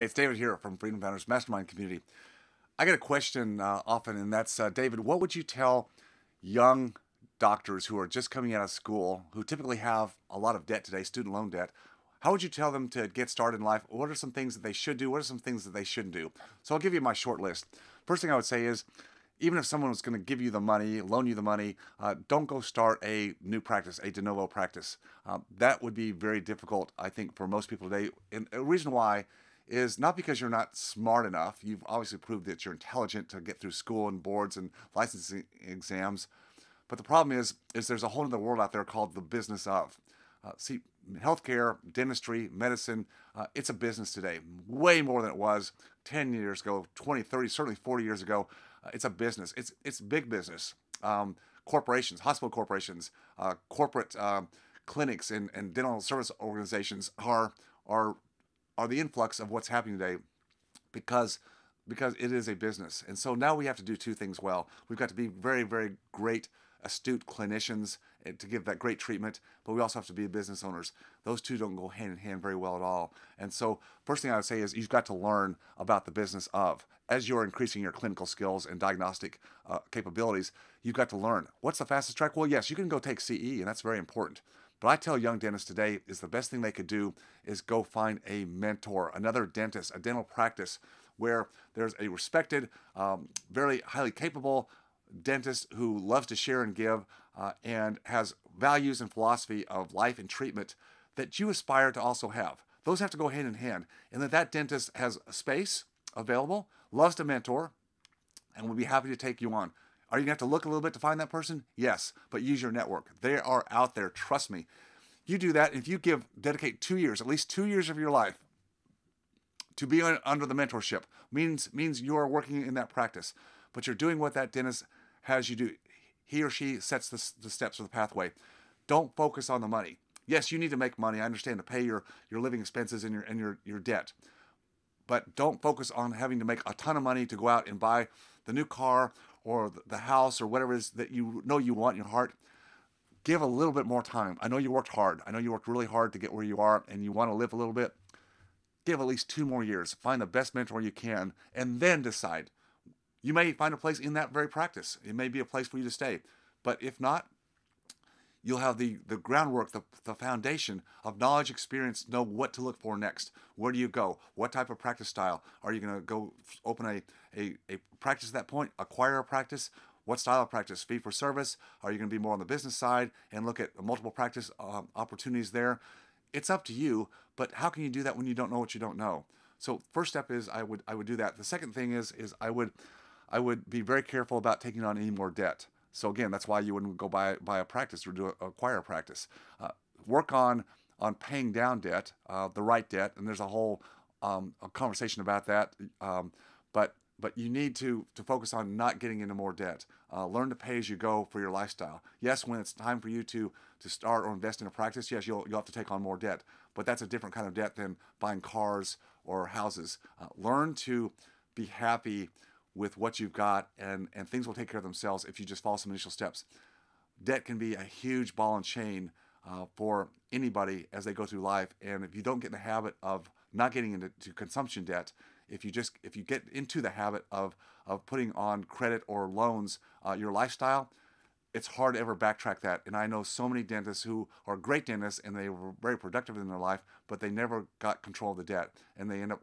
It's David here from Freedom Founders Mastermind Community. I get a question often, and that's, David, what would you tell young doctors who are just coming out of school, who typically have a lot of debt today, student loan debt? How would you tell them to get started in life? What are some things that they should do? What are some things that they shouldn't do? So I'll give you my short list. First thing I would say is, even if someone was going to give you the money, loan you the money, don't go start a new practice, a de novo practice. That would be very difficult, I think, for most people today. And a reason why is not because you're not smart enough. You've obviously proved that you're intelligent to get through school and boards and licensing exams. But the problem is there's a whole other world out there called the business of. See, healthcare, dentistry, medicine, it's a business today, way more than it was 10 years ago, 20, 30, certainly 40 years ago. It's a business. It's big business. Corporations, hospital corporations, corporate clinics and dental service organizations are the influx of what's happening today because it is a business. And so now we have to do two things well. We've got to be very, very great, astute clinicians to give that great treatment, but we also have to be business owners. Those two don't go hand in hand very well at all. And so first thing I would say is you've got to learn about the business of. As you're increasing your clinical skills and diagnostic capabilities, you've got to learn. What's the fastest track? Well, yes, you can go take CE, and that's very important. But I tell young dentists today is the best thing they could do is go find a mentor, another dentist, a dental practice where there's a respected, very highly capable dentist who loves to share and give and has values and philosophy of life and treatment that you aspire to also have. Those have to go hand in hand. And that dentist has a space available, loves to mentor, and will be happy to take you on. Are you going to have to look a little bit to find that person? Yes, but use your network. They are out there. Trust me. You do that. If you dedicate 2 years, at least 2 years of your life to be under the mentorship, means you are working in that practice, but you're doing what that dentist has you do. He or she sets the steps of the pathway. Don't focus on the money. Yes, you need to make money. I understand to pay your living expenses and your debt. But don't focus on having to make a ton of money to go out and buy the new car or the house or whatever it is that you know you want in your heart. Give a little bit more time. I know you worked hard. I know you worked really hard to get where you are and you want to live a little bit. Give at least 2 more years. Find the best mentor you can and then decide. You may find a place in that very practice. It may be a place for you to stay. But if not, you'll have the groundwork, the foundation of knowledge, experience, know what to look for next. Where do you go? What type of practice style? Are you going to go open a practice at that point, acquire a practice? What style of practice? Fee for service? Are you going to be more on the business side and look at multiple practice opportunities there? It's up to you, but how can you do that when you don't know what you don't know? So first step is I would do that. The second thing is I would be very careful about taking on any more debt. So again, that's why you wouldn't go buy a practice or acquire a practice. Work on paying down debt, the right debt, and there's a whole conversation about that. But you need to focus on not getting into more debt. Learn to pay as you go for your lifestyle. Yes, when it's time for you to start or invest in a practice, yes, you'll have to take on more debt. But that's a different kind of debt than buying cars or houses. Learn to be happy with what you've got, and things will take care of themselves if you just follow some initial steps. Debt can be a huge ball and chain for anybody as they go through life, and if you don't get in the habit of not getting into consumption debt, if you get into the habit of putting on credit or loans your lifestyle, it's hard to ever backtrack that. And I know so many dentists who are great dentists and they were very productive in their life, but they never got control of the debt, and they end up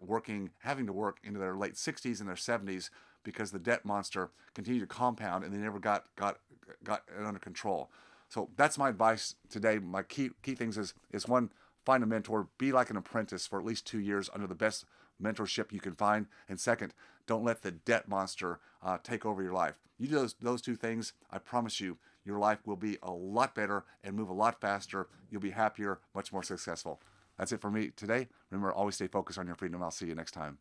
having to work into their late 60s and their 70s because the debt monster continued to compound and they never got it under control. So that's my advice today. My key things is one, find a mentor, be like an apprentice for at least 2 years under the best mentorship you can find. And second, don't let the debt monster take over your life. You do those two things, I promise you, your life will be a lot better and move a lot faster. You'll be happier, much more successful. That's it for me today. Remember, always stay focused on your freedom. I'll see you next time.